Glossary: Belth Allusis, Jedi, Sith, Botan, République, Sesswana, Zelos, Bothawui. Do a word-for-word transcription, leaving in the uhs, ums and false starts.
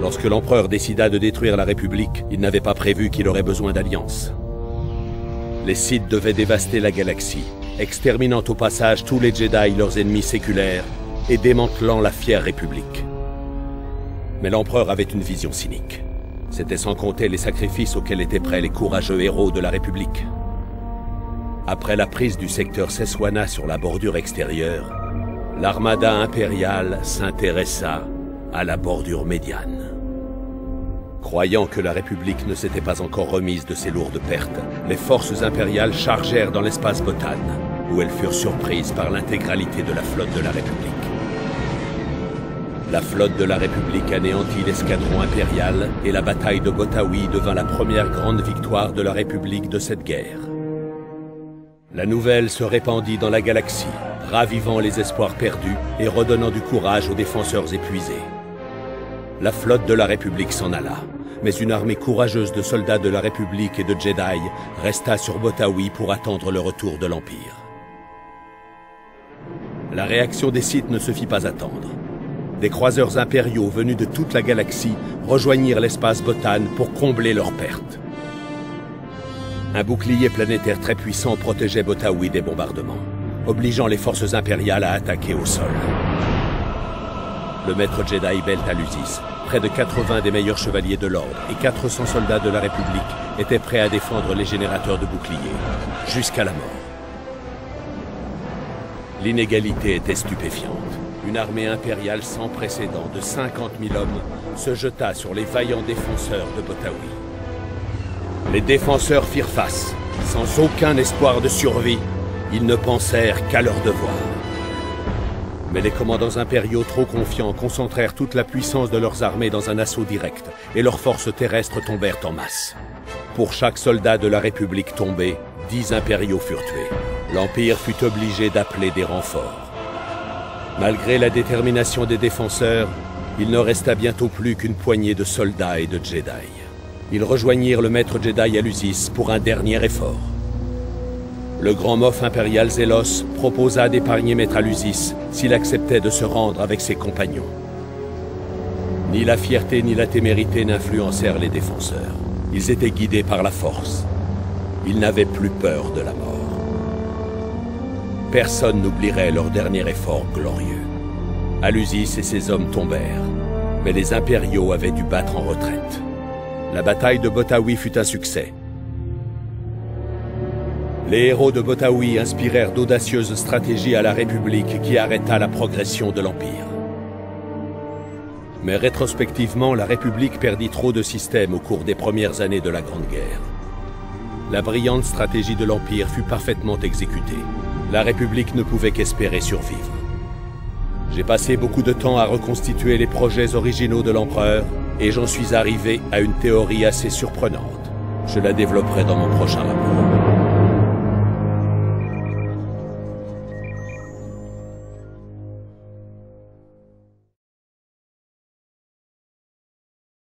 Lorsque l'empereur décida de détruire la République, il n'avait pas prévu qu'il aurait besoin d'alliances. Les Sith devaient dévaster la galaxie, exterminant au passage tous les Jedi, leurs ennemis séculaires, et démantelant la fière République. Mais l'empereur avait une vision cynique. C'était sans compter les sacrifices auxquels étaient prêts les courageux héros de la République. Après la prise du secteur Sesswana sur la bordure extérieure, l'armada impériale s'intéressa à la bordure médiane. Croyant que la République ne s'était pas encore remise de ses lourdes pertes, les forces impériales chargèrent dans l'espace Botan, où elles furent surprises par l'intégralité de la flotte de la République. La flotte de la République anéantit l'escadron impérial, et la bataille de Bothawui devint la première grande victoire de la République de cette guerre. La nouvelle se répandit dans la galaxie, ravivant les espoirs perdus et redonnant du courage aux défenseurs épuisés. La flotte de la République s'en alla, mais une armée courageuse de soldats de la République et de Jedi resta sur Bothawui pour attendre le retour de l'Empire. La réaction des Sith ne se fit pas attendre. Des croiseurs impériaux venus de toute la galaxie rejoignirent l'espace Botan pour combler leurs pertes. Un bouclier planétaire très puissant protégeait Bothawui des bombardements, obligeant les forces impériales à attaquer au sol. Le maître Jedi Belth Allusis, près de quatre-vingts des meilleurs chevaliers de l'ordre et quatre cents soldats de la République étaient prêts à défendre les générateurs de boucliers, jusqu'à la mort. L'inégalité était stupéfiante. Une armée impériale sans précédent de cinquante mille hommes se jeta sur les vaillants défenseurs de Bothawui. Les défenseurs firent face, sans aucun espoir de survie. Ils ne pensèrent qu'à leur devoir. Mais les commandants impériaux trop confiants concentrèrent toute la puissance de leurs armées dans un assaut direct, et leurs forces terrestres tombèrent en masse. Pour chaque soldat de la République tombé, dix impériaux furent tués. L'Empire fut obligé d'appeler des renforts. Malgré la détermination des défenseurs, il ne resta bientôt plus qu'une poignée de soldats et de Jedi. Ils rejoignirent le maître Jedi Allusis pour un dernier effort. Le grand moff impérial Zelos proposa d'épargner maître Allusis s'il acceptait de se rendre avec ses compagnons. Ni la fierté ni la témérité n'influencèrent les défenseurs. Ils étaient guidés par la force. Ils n'avaient plus peur de la mort. Personne n'oublierait leur dernier effort glorieux. Allusis et ses hommes tombèrent, mais les impériaux avaient dû battre en retraite. La bataille de Bothawui fut un succès. Les héros de Bothawui inspirèrent d'audacieuses stratégies à la République qui arrêta la progression de l'Empire. Mais rétrospectivement, la République perdit trop de systèmes au cours des premières années de la Grande Guerre. La brillante stratégie de l'Empire fut parfaitement exécutée. La République ne pouvait qu'espérer survivre. J'ai passé beaucoup de temps à reconstituer les projets originaux de l'Empereur et j'en suis arrivé à une théorie assez surprenante. Je la développerai dans mon prochain rapport.